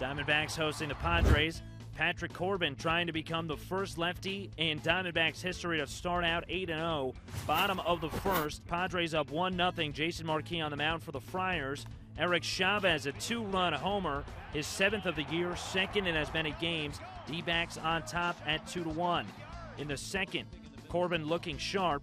Diamondbacks hosting the Padres. Patrick Corbin trying to become the first lefty in Diamondbacks history to start out 8-0. Bottom of the first, Padres up 1-0. Jason Marquis on the mound for the Friars. Eric Chavez, a two-run homer, his 7th of the year, second in as many games. D-backs on top at 2-1. In the second, Corbin looking sharp.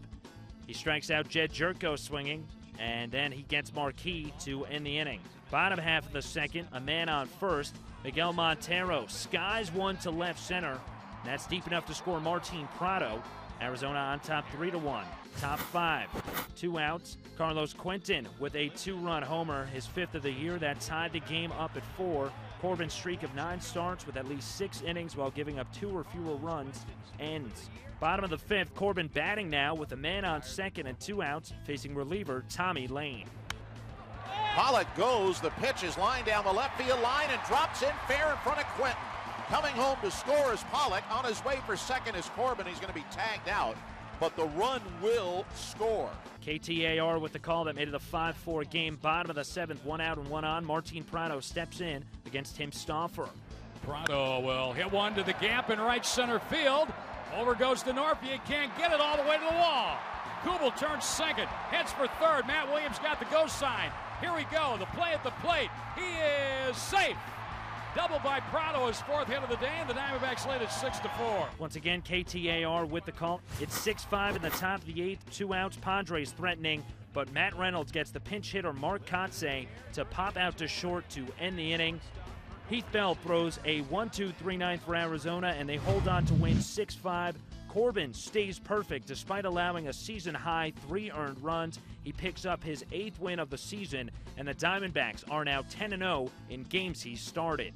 He strikes out Jed Jerko swinging, and then he gets Marquis to end the inning. Bottom half of the second, a man on first. Miguel Montero skies one to left center. That's deep enough to score Martin Prado. Arizona on top 3-1. Top five, two outs. Carlos Quentin with a two-run homer, his 5th of the year. That tied the game up at 4. Corbin's streak of 9 starts with at least 6 innings while giving up 2 or fewer runs ends. Bottom of the 5th, Corbin batting now with a man on second and 2 outs, facing reliever Tommy Lane. Pollock goes, the pitch is lined down the left field line and drops in fair in front of Quentin. Coming home to score is Pollock. On his way for second is Corbin. He's going to be tagged out, but the run will score. KTAR with the call that made it a 5-4 game. Bottom of the 7th, 1 out and 1 on. Martin Prado steps in against Tim Stauffer. Prado will hit one to the gap in right center field. Over goes to Norphy. He can't get it all the way to the wall. Kubel turns second, heads for third. Matt Williams got the go sign. Here we go, the play at the plate. He is safe. Double by Prado, his 4th hit of the day, and the Diamondbacks lead at 6-4. Once again, KTAR with the call. It's 6-5 in the top of the 8th, 2 outs. Padres threatening, but Matt Reynolds gets the pinch hitter Mark Kotsay to pop out to short to end the inning. Heath Bell throws a 1-2-3-9 for Arizona, and they hold on to win 6-5. Corbin stays perfect despite allowing a season-high 3 earned runs. He picks up his 8th win of the season, and the Diamondbacks are now 10-0 in games he started.